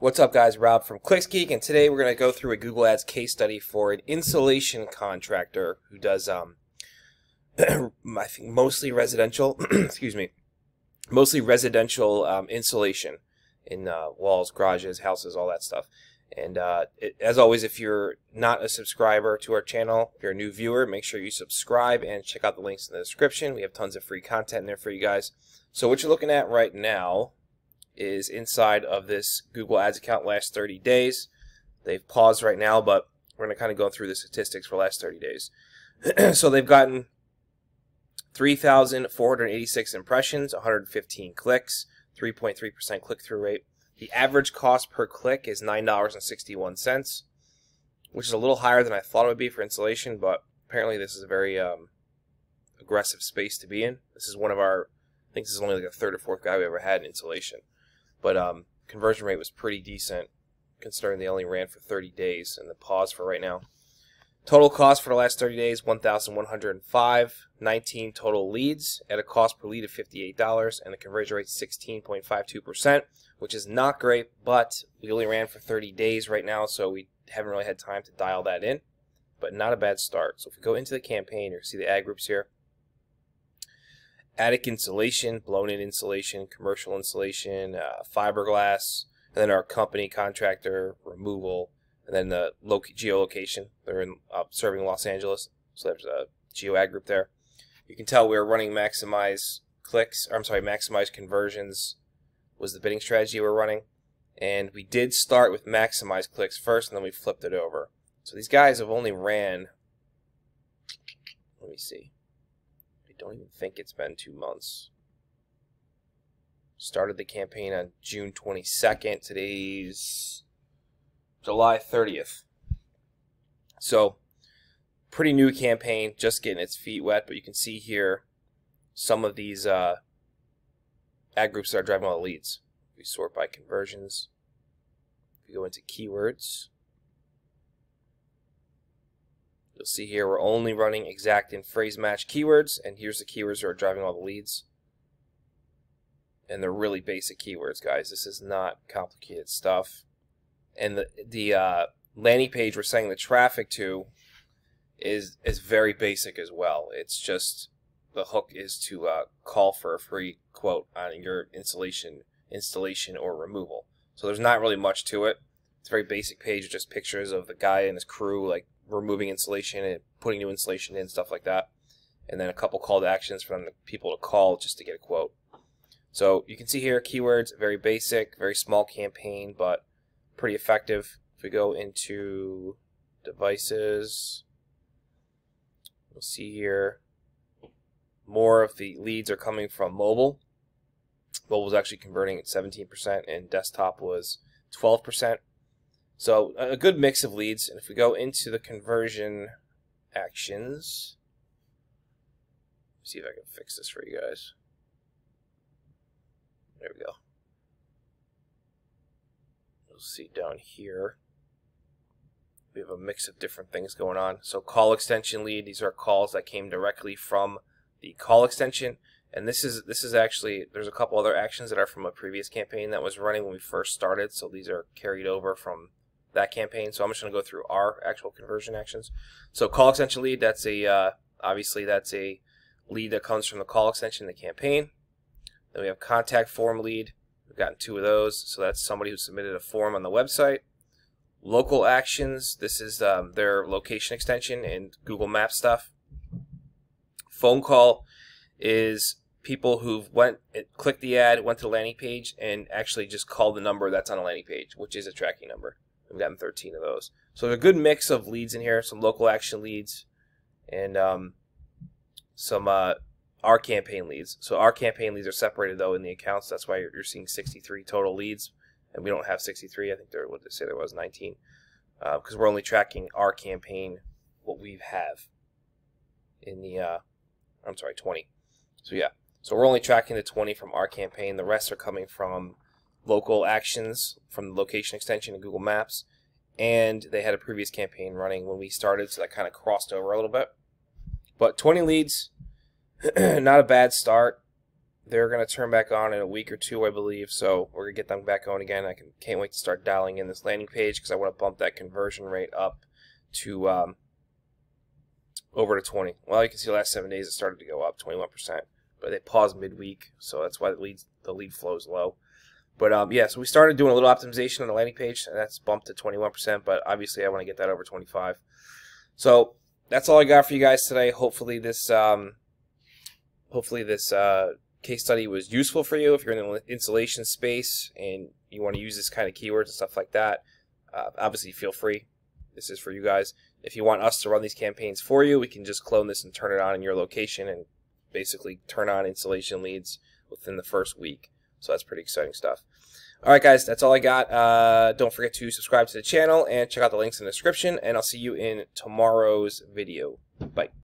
What's up guys, Rob from Clicks Geek, and today we're going to go through a Google Ads case study for an insulation contractor who does I think mostly residential excuse me, mostly residential insulation in walls, garages, houses, all that stuff. And as always, if you're not a subscriber to our channel, if you're a new viewer, make sure you subscribe and check out the links in the description. We have tons of free content in there for you guys. So what you're looking at right now is inside of this Google Ads account last 30 days. They've paused right now, but we're going to kind of go through the statistics for the last 30 days. So they've gotten 3,486 impressions, 115 clicks, 3.3% click-through rate. The average cost per click is $9.61, which is a little higher than I thought it would be for insulation, but apparently this is a very aggressive space to be in. This is one of our, I think this is only like a third or fourth guy we ever had in insulation. But conversion rate was pretty decent, considering they only ran for 30 days and the pause for right now. Total cost for the last 30 days, $1,105, 19 total leads at a cost per lead of $58, and the conversion rate 16.52%, which is not great, but we only ran for 30 days right now, so we haven't really had time to dial that in, but not a bad start. So if we go into the campaign, you see the ad groups here. Attic insulation, blown-in insulation, commercial insulation, fiberglass, and then our company, contractor, removal, and then the geolocation. They're in serving Los Angeles, so there's a geo ad group there. You can tell we were running maximize clicks, or I'm sorry, maximize conversions was the bidding strategy we were running, and we did start with maximize clicks first, and then we flipped it over. So these guys have only ran, let me see, I don't even think it's been 2 months. Started the campaign on June 22nd. Today's July 30th. So pretty new campaign, just getting its feet wet, but you can see here some of these ad groups that are driving all the leads. We sort by conversions. We go into keywords. You'll see here we're only running exact and phrase match keywords, and here's the keywords that are driving all the leads. And they're really basic keywords, guys. This is not complicated stuff. And the landing page we're sending the traffic to is very basic as well. It's just the hook is to call for a free quote on your installation or removal. So there's not really much to it. It's a very basic page with just pictures of the guy and his crew like removing insulation and putting new insulation in, stuff like that. And then a couple call to actions for the people to call just to get a quote. So you can see here keywords, very basic, very small campaign, but pretty effective. If we go into devices, we'll see here more of the leads are coming from mobile. Mobile was actually converting at 17%, and desktop was 12%. So a good mix of leads. And if we go into the conversion actions, let's see if I can fix this for you guys. There we go. See down here we have a mix of different things going on. So call extension lead, these are calls that came directly from the call extension, and this is actually, there's a couple other actions that are from a previous campaign that was running when we first started, so these are carried over from that campaign. So I'm just going to go through our actual conversion actions. So call extension lead, that's a obviously that's a lead that comes from the call extension in the campaign. Then we have contact form lead. We've gotten 2 of those, so that's somebody who submitted a form on the website. Local actions, this is their location extension and Google Maps stuff. Phone call is people who've clicked the ad, went to the landing page, and actually just called the number that's on the landing page, which is a tracking number. We've gotten 13 of those. So there's a good mix of leads in here, some local action leads, and some our campaign leads. So our campaign leads are separated though in the accounts. That's why you're seeing 63 total leads, and we don't have 63. I think there, what did they say, there was 19, because we're only tracking our campaign, what we have in the I'm sorry, 20. So yeah, so we're only tracking the 20 from our campaign. The rest are coming from local actions, from the location extension and Google Maps, and they had a previous campaign running when we started, so that kind of crossed over a little bit. But 20 leads. Not a bad start. They're going to turn back on in a week or two, I believe, so we're going to get them back on again. I can't wait to start dialing in this landing page because I want to bump that conversion rate up to over to 20. Well, you can see the last 7 days it started to go up 21%, but they paused midweek, so that's why the lead flow is low. But yeah, so we started doing a little optimization on the landing page, and that's bumped to 21%, but obviously I want to get that over 25. So that's all I got for you guys today. Hopefully this case study was useful for you if you're in the installation space and you want to use this kind of keywords and stuff like that. Obviously, feel free. This is for you guys. If you want us to run these campaigns for you, we can just clone this and turn it on in your location and basically turn on installation leads within the first week. So that's pretty exciting stuff. All right, guys, that's all I got. Don't forget to subscribe to the channel and check out the links in the description, and I'll see you in tomorrow's video. Bye.